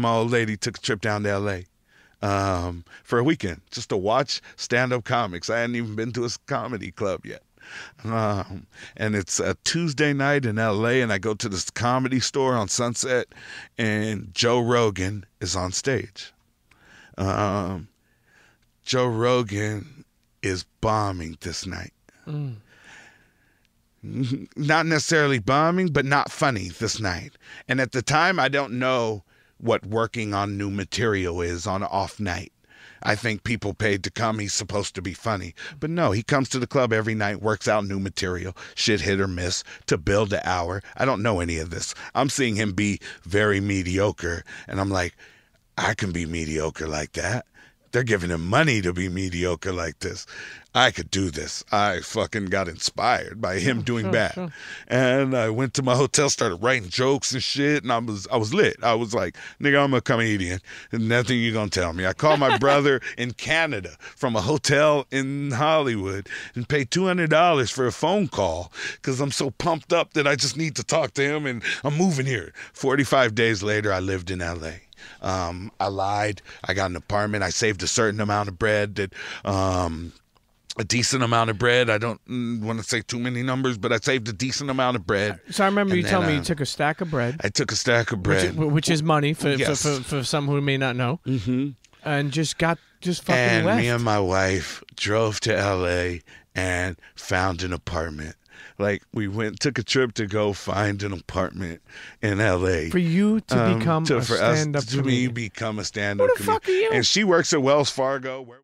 my old lady took a trip down to L.A. For a weekend just to watch stand-up comics. I hadn't even been to a comedy club yet. And it's a Tuesday night in L.A., and I go to this Comedy Store on Sunset, and Joe Rogan is on stage. Joe Rogan is bombing this night. Mm. Not necessarily bombing, but not funny this night. And at the time, I don't know what working on new material is on an off night. I think people paid to come. He's supposed to be funny. But no, he comes to the club every night, works out new material, shit hit or miss, to build the hour. I don't know any of this. I'm seeing him be very mediocre. And I'm like, I can be mediocre like that. They're giving him money to be mediocre like this. I could do this. I fucking got inspired by him doing bad. And I went to my hotel, started writing jokes and shit, and I was lit. I was like, nigga, I'm a comedian. There's nothing you're going to tell me. I called my brother in Canada from a hotel in Hollywood and paid $200 for a phone call because I'm so pumped up that I just need to talk to him, and I'm moving here. 45 days later, I lived in L.A. I lied. I got an apartment. I saved a certain amount of bread, that a decent amount of bread. I don't want to say too many numbers, but I saved a decent amount of bread. So I remember you telling me you took a stack of bread. I took a stack of bread, which is money for some who may not know. Mm-hmm. And just fucking left. And me and my wife drove to L.A. and found an apartment. Like, we took a trip to go find an apartment in L.A. For you to become a stand-up comedian. For me, become a stand-up comedian. What the fuck are you? And she works at Wells Fargo.